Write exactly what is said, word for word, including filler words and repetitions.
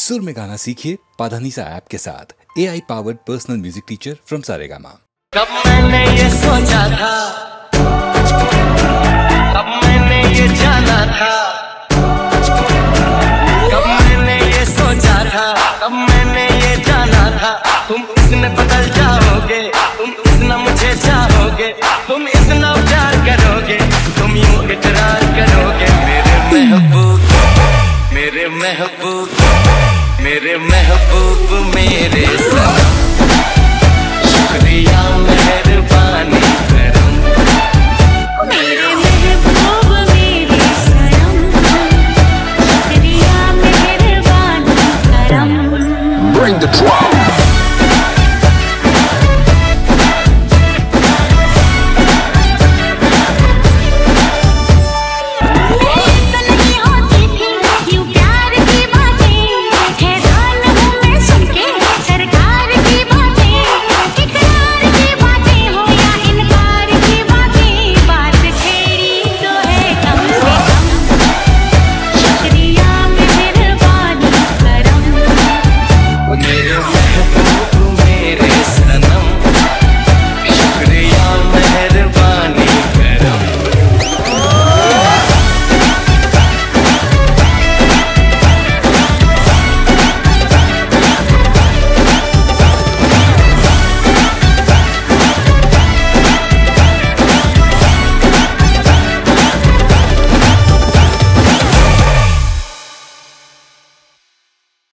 सुर में गाना सीखिए पादहनीसा ऐप के साथ। A I powered personal music teacher from Saregama. कब मैंने ये सोचा था, कब मैंने ये जाना था, कब मैंने ये सोचा था, कब मैंने ये जाना था। तुम इसमें बदल जाओगे, तुम इतना मुझे चाहोगे, तुम इतना प्यार करोगे, तुम यूं इकरार करोगे। मेरे महबूब, मेरे महबूब, मेरे महबूब, मेरे शुक्रिया मेहरबानी करम, मेरे महबूब मेरे सनम, शुक्रिया मेहरबानी करम।